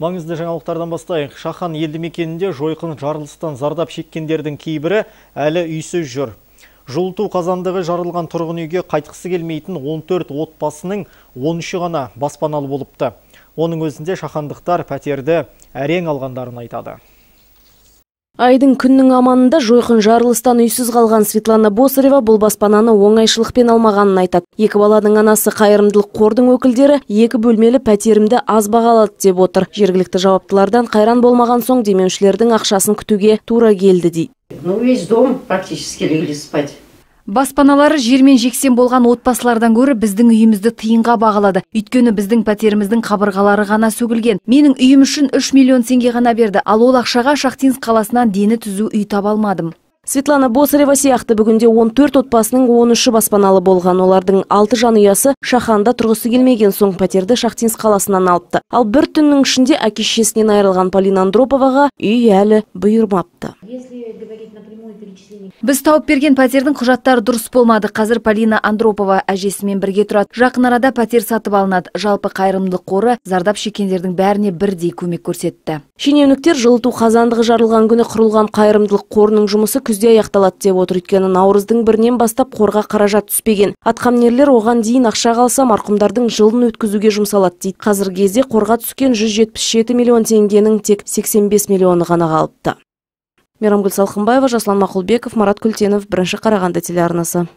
Маңызды жаңалықтардан бастайық. Шахан елді мекенінде жойқын жарылыстан зардап шеккендердің кейбірі әлі үйсіз жүр. Жылыту қазандығы жарылған тұрғын үйге қайтқысы келмейтін 14 отбасының 13-і ғана баспаналы болыпты. Оның өзінде шахандықтар пәтерді әрең алғандарын айтады. Айдың күннің аманында жойқын жарылыстан үйсіз қалған Светлана Босырева бұл баспананы оңайшылықпен алмағанын айтады. Екі баланың анасы қайырымдылық қордың өкілдері екі бөлмелі пәтерімді аз бағалады деп отыр. Жергілікті жауаптылардан қайран болмаған соң демеушілердің ақшасын күтуге тура келді дейді. Ну весь дом практически легли спать. Баспаналары жермен жексен болған отбасылардан көрі біздің үйімізді тиынға бағалады. Үйткені біздің пәтеріміздің қабырғалары ғана сөгілген. Менің үйім үшін 3 миллион теңге ғана берді, ал ол ақшаға Шахтинск қаласынан дені түзу үй таба алмадым. Светлана Босырева сияқты бүгінде 14 отбасының 13-і баспаналы болған. Олардың 6 жан ұясы Шаханда тұрғысы келмеген соң пәтерді Шахтинск қаласынан алыпты. Ал бір түннің ішінде әке-шешесінен айырылған Полина Андроповаға үй әлі бұйырмапты. Біз тауып берген пәтердің құжаттары дұрыс болмады. Қазір Полина Андропова әжесімен бірге тұрады. Жақын арада пәтер сатып алынады. Жалпы қайырымдылық қоры зардап шеккендердің бәріне бірдей көмек көрсетті. Шенеуніктер жылыту қазандығы жарылған күні құрылған қайырымдылық қорының жұмысы күзде аяқталады деп отыр. Өйткені наурыздың бірінен бастап қорға қаражат түспеген. Атқамінерлер оған дейін ақша қалса, марқұмдардың жылын өткізуге жұмсалады дейді. Қазіргі кезде қорға түскен 177 миллион теңгенің тек 85 миллионы ғана қалыпты. Мирамгүл Салхамбаева, Жаслан Махулбеков, Марат Культинов, Бірінші Қарағанды телеарнасы.